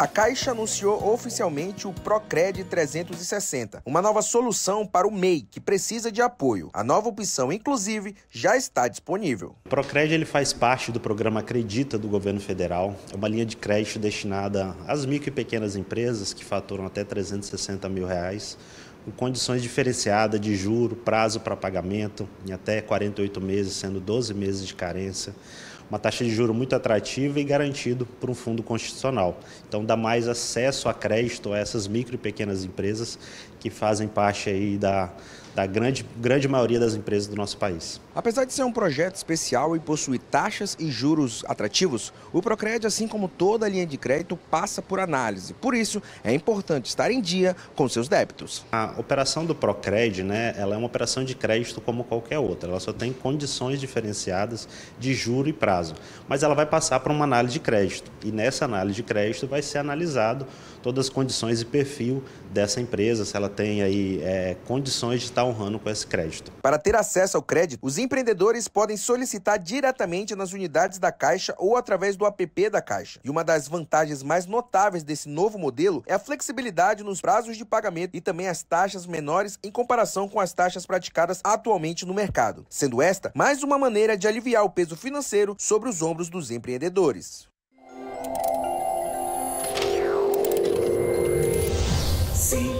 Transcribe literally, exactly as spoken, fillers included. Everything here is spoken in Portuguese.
A Caixa anunciou oficialmente o Procred trezentos e sessenta, uma nova solução para o M E I, que precisa de apoio. A nova opção, inclusive, já está disponível. O Procred ele faz parte do programa Acredita do governo federal. É uma linha de crédito destinada às micro e pequenas empresas que faturam até trezentos e sessenta mil reais, com condições diferenciadas de juro, prazo para pagamento, em até quarenta e oito meses, sendo doze meses de carência. Uma taxa de juro muito atrativa e garantido por um fundo constitucional. Então dá mais acesso a crédito a essas micro e pequenas empresas que fazem parte aí da, da grande, grande maioria das empresas do nosso país. Apesar de ser um projeto especial e possuir taxas e juros atrativos, o Procred, assim como toda a linha de crédito, passa por análise. Por isso, é importante estar em dia com seus débitos. A operação do Procred, né, ela é uma operação de crédito como qualquer outra. Ela só tem condições diferenciadas de juro e prazo. Mas ela vai passar por uma análise de crédito e nessa análise de crédito vai ser analisado todas as condições e perfil dessa empresa, se ela tem aí é, condições de estar honrando com esse crédito. Para ter acesso ao crédito, os empreendedores podem solicitar diretamente nas unidades da Caixa ou através do app da Caixa. E uma das vantagens mais notáveis desse novo modelo é a flexibilidade nos prazos de pagamento e também as taxas menores em comparação com as taxas praticadas atualmente no mercado, sendo esta mais uma maneira de aliviar o peso financeiro sobre os ombros dos empreendedores. Sim.